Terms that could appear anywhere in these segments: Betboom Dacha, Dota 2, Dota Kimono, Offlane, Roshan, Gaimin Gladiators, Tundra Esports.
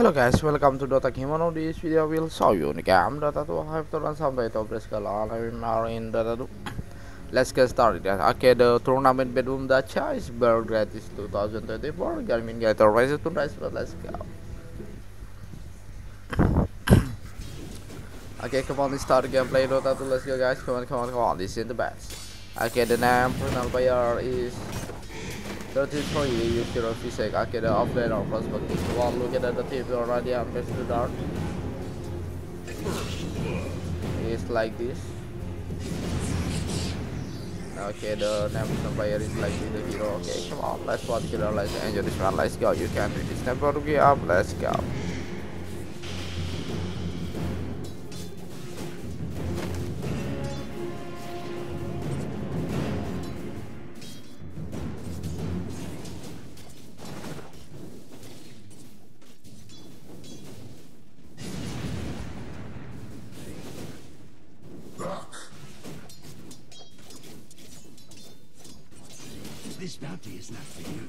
Hello guys, welcome to Dota Kimono. This video will show you the game Dota 2. I have to run some data press color and are in Dota 2. Let's get started. Okay, the tournament Betboom Dacha is very gratis 2024. Gaimin Gladiators Tundra Esports. Let's go. Okay, come on, let's start gameplay Dota 2. Let's go guys. Come on. This is the best. Okay, the name personal player is 33, you use your physique. Okay, the offlane or prospect is one. Look at the team already. I'm best to dark. It's like this. Okay, the name player is like this, the hero. Okay, come on, let's watch killer, let's enjoy this one. Let's go. You can do this tempo to get up. Let's go. This bounty is not for you.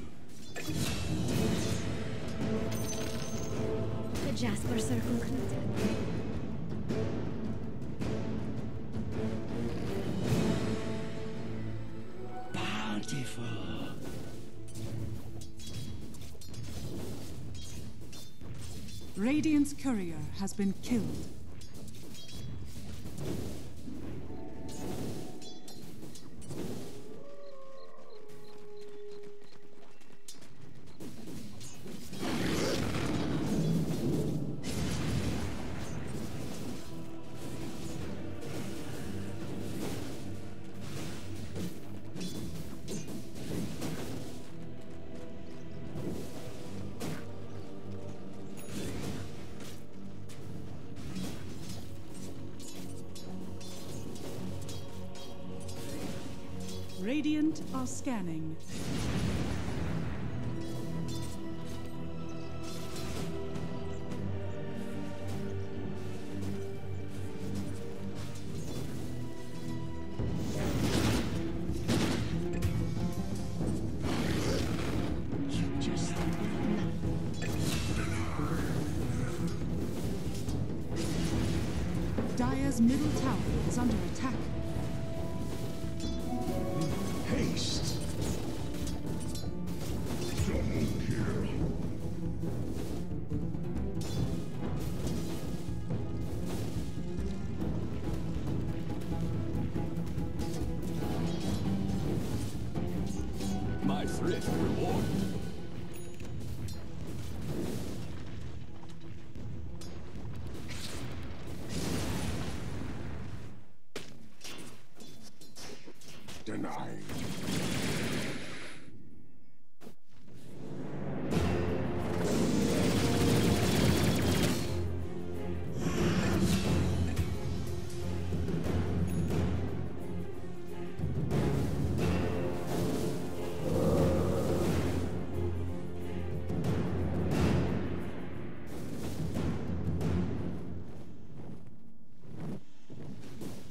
The Jasper Circle connected. Bountiful. Radiant's courier has been killed. Radiant are scanning. Dire's middle tower is under attack. My thrift reward. Denied.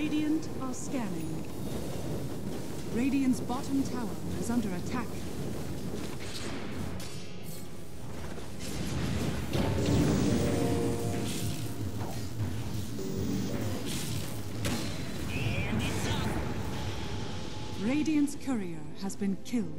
Radiant are scanning. Radiant's bottom tower is under attack. Radiant's courier has been killed.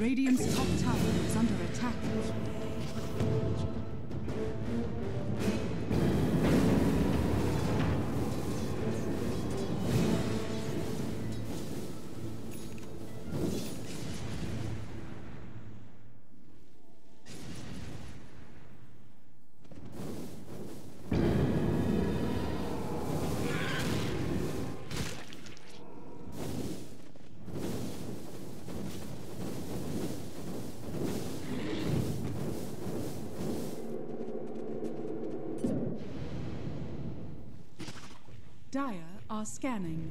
Radiant's top tower is under attack. Dire are scanning.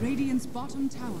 Radiant's bottom tower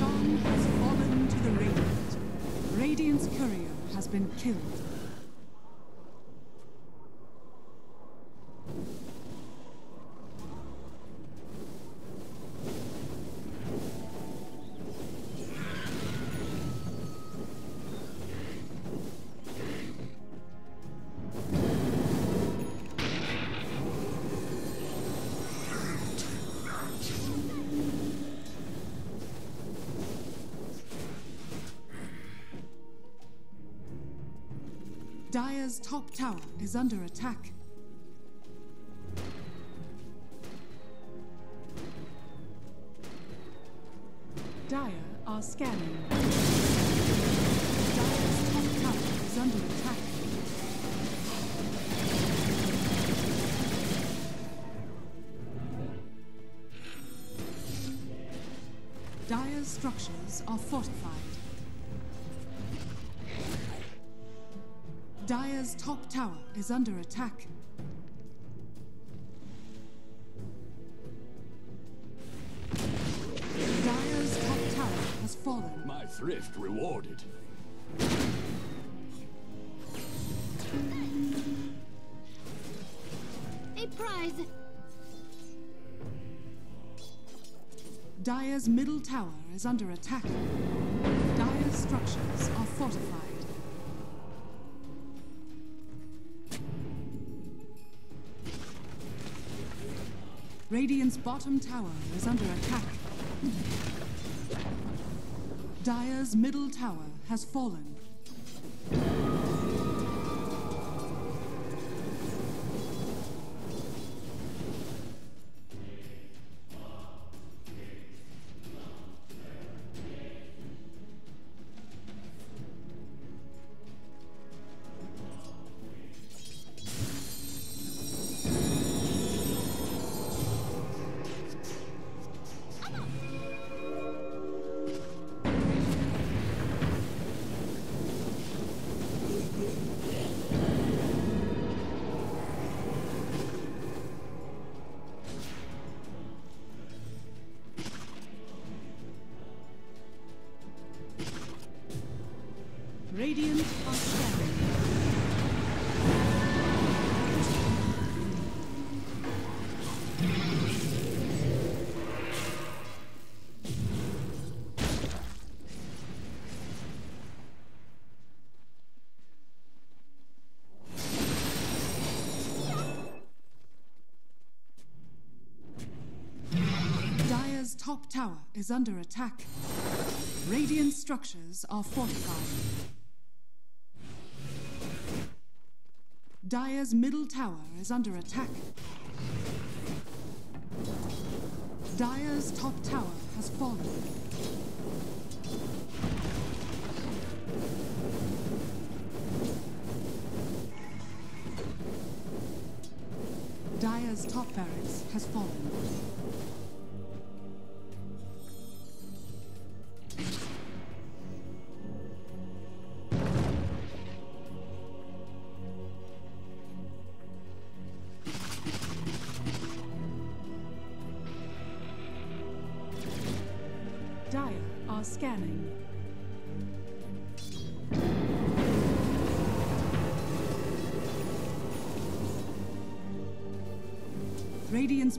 Roshan has fallen to the Radiant. Radiant's courier has been killed. Dire's top tower is under attack. Dire are scanning. Dire's top tower is under attack. Dire's structures are fortified. Dire's top tower is under attack. Dire's top tower has fallen. My thrift rewarded. A prize. Dire's middle tower is under attack. Dire's structures are fortified. Radiant's bottom tower is under attack. Dire's middle tower has fallen. Radiant are scanning. Dire's top tower is under attack. Radiant structures are fortified. Dire's middle tower is under attack. Dire's top tower has fallen. Dire's top barracks has fallen. Scanning. Radiant's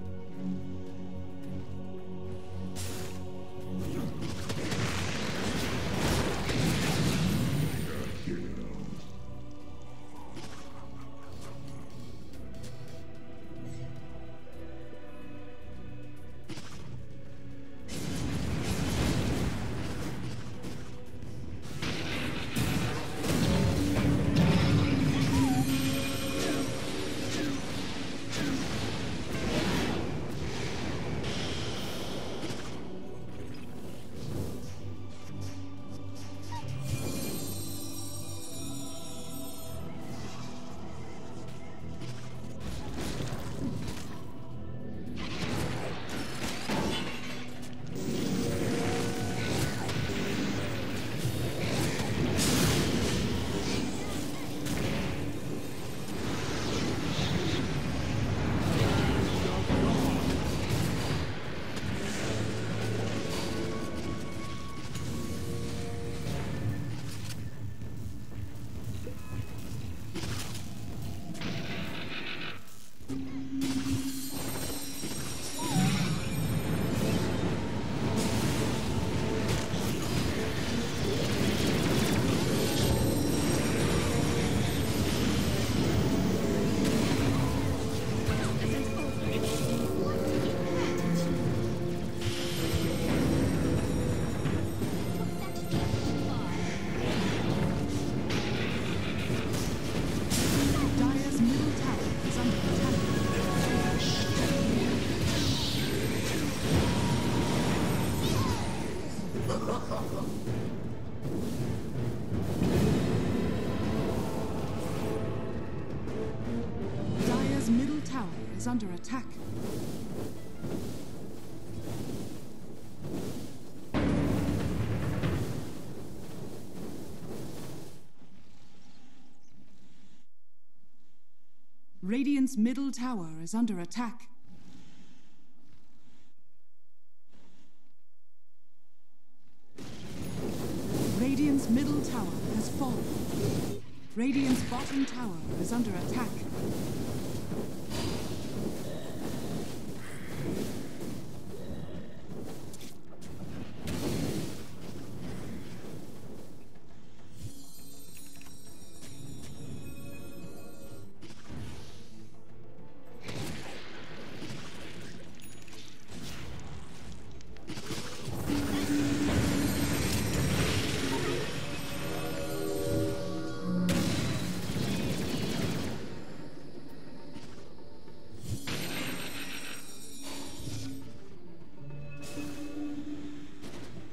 Dire's middle tower is under attack. Radiant's middle tower is under attack. Radiant's middle tower has fallen. Radiant's bottom tower is under attack.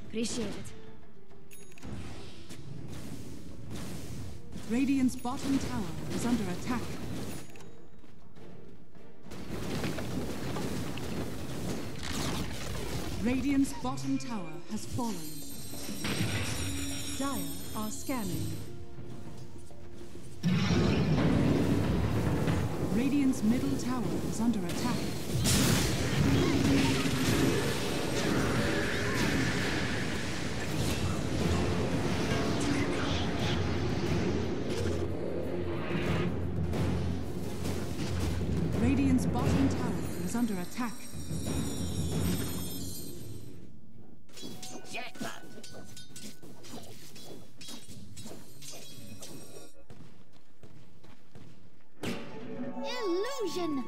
Appreciate it. Radiant's bottom tower is under attack. Radiant's bottom tower has fallen. Dire are scanning. Radiant's middle tower is under attack. Under attack. Yeah. Illusion.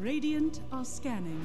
Radiant are scanning.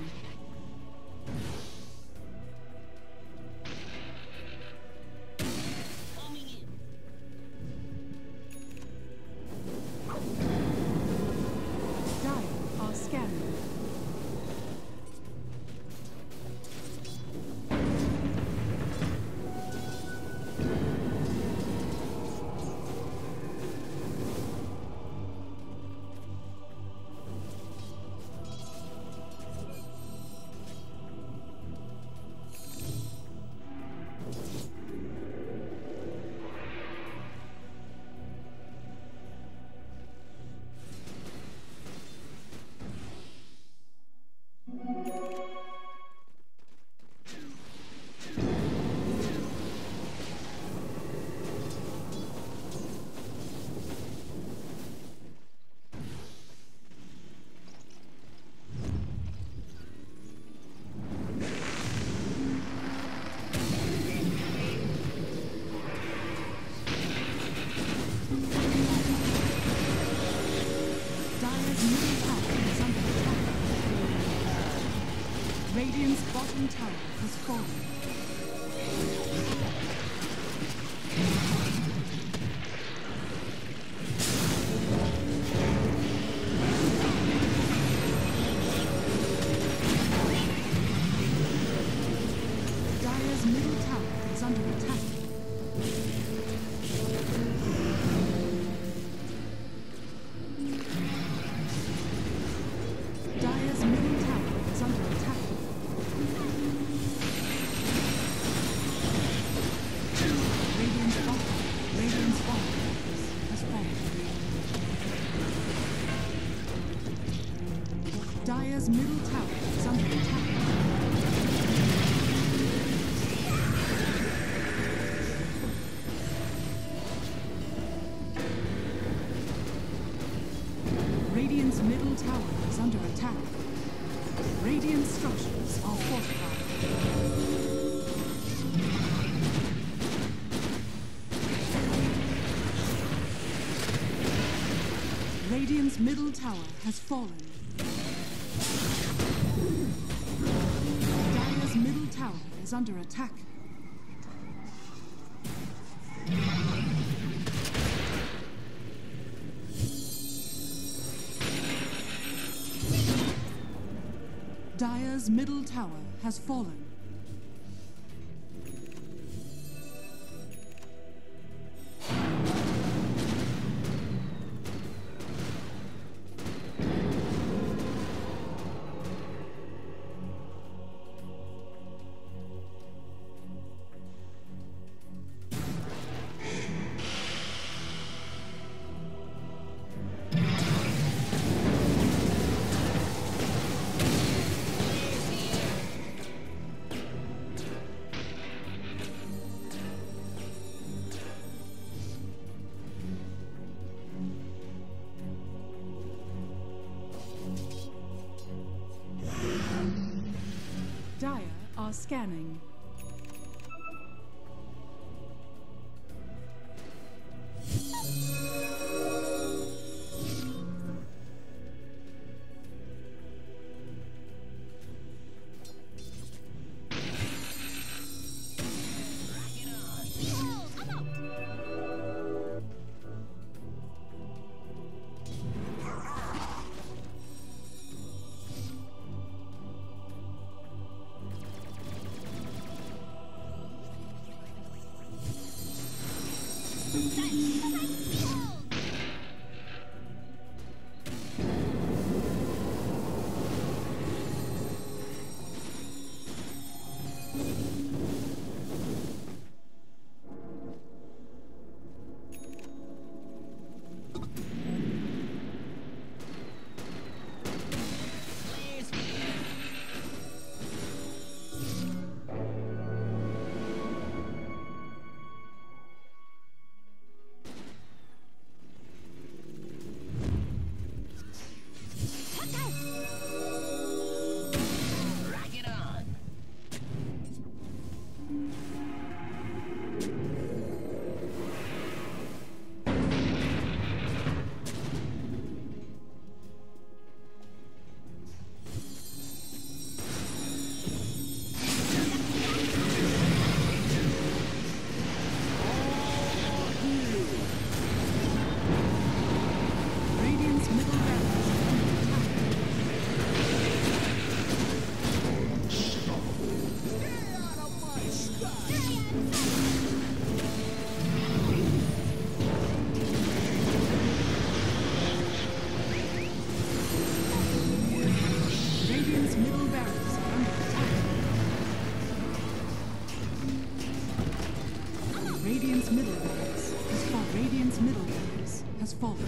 Radiant's bottom tower has fallen. Dire's middle tower is under attack. Radiant's middle tower is under attack. Radiant structures are fortified. Radiant's middle tower has fallen. Dire's middle tower is under attack. Dire's middle tower has fallen. Scanning. people.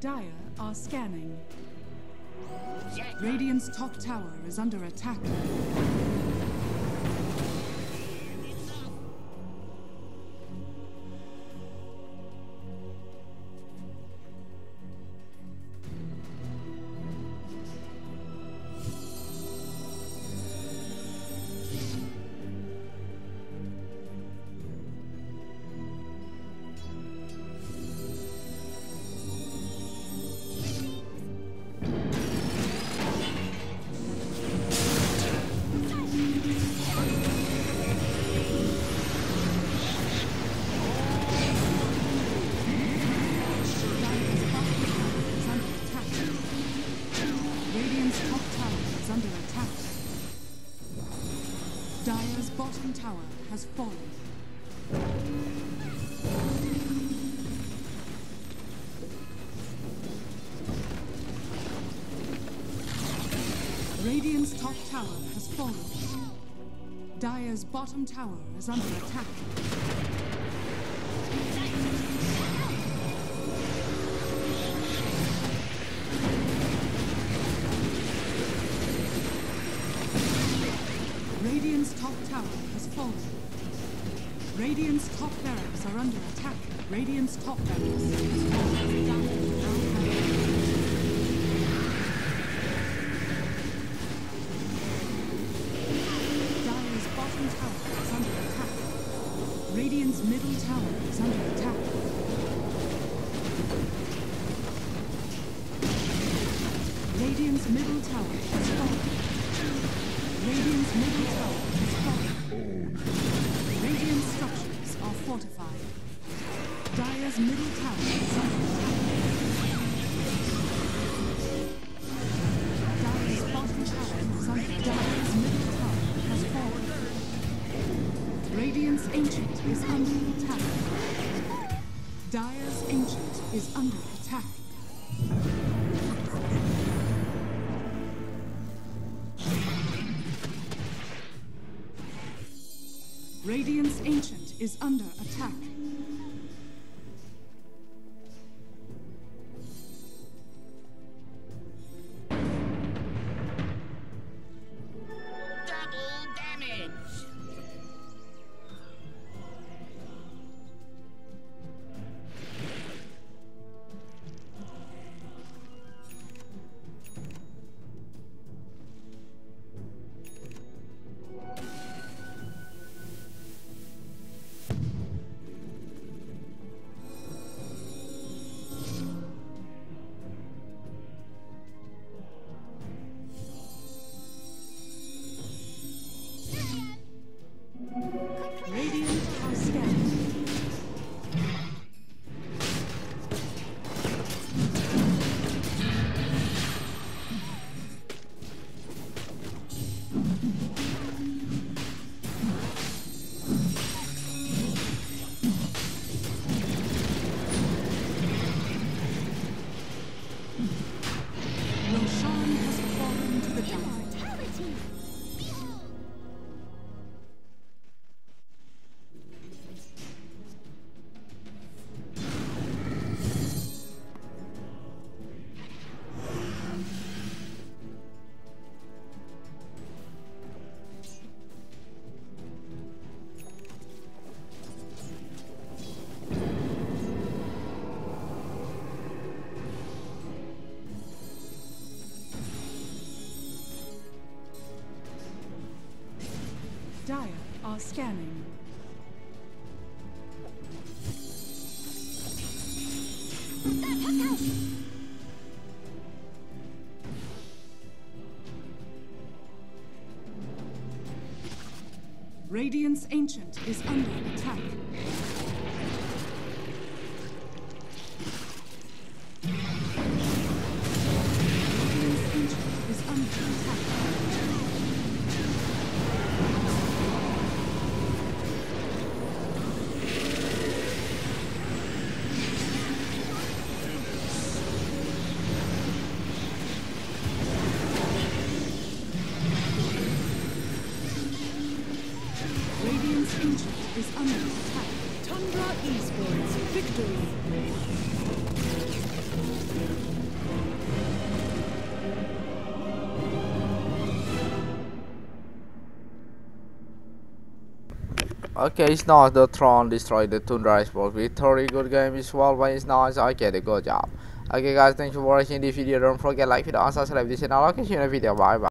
Dire are scanning. Radiant's top tower is under attack. Tower has fallen. Radiant's top tower has fallen. Dire's bottom tower is under attack. Radiant's top tower has fallen. Radiant's top barracks are under attack. Radiant's top barracks is falling down. Dire's bottom tower is under attack. Radiant's middle tower is under attack. Radiant's middle tower is falling. Radiant's middle tower is falling. Radiant structures are fortified. Dire's middle tower is under attack. Dire's bottom tower is under attack. Dire's middle tower has fallen. Radiant's ancient is under attack. Dire's ancient is under attack. Radiant's Ancient is under attack. Double damage! Dire are scanning. Radiant's Ancient is under attack. Okay, it's not the Tron destroyed the Tundra Esports victory. Good game is well, but it's nice. Okay, good job. Okay guys, thanks for watching this video. Don't forget like video and subscribe this channel. Okay, see you in the video. Bye bye.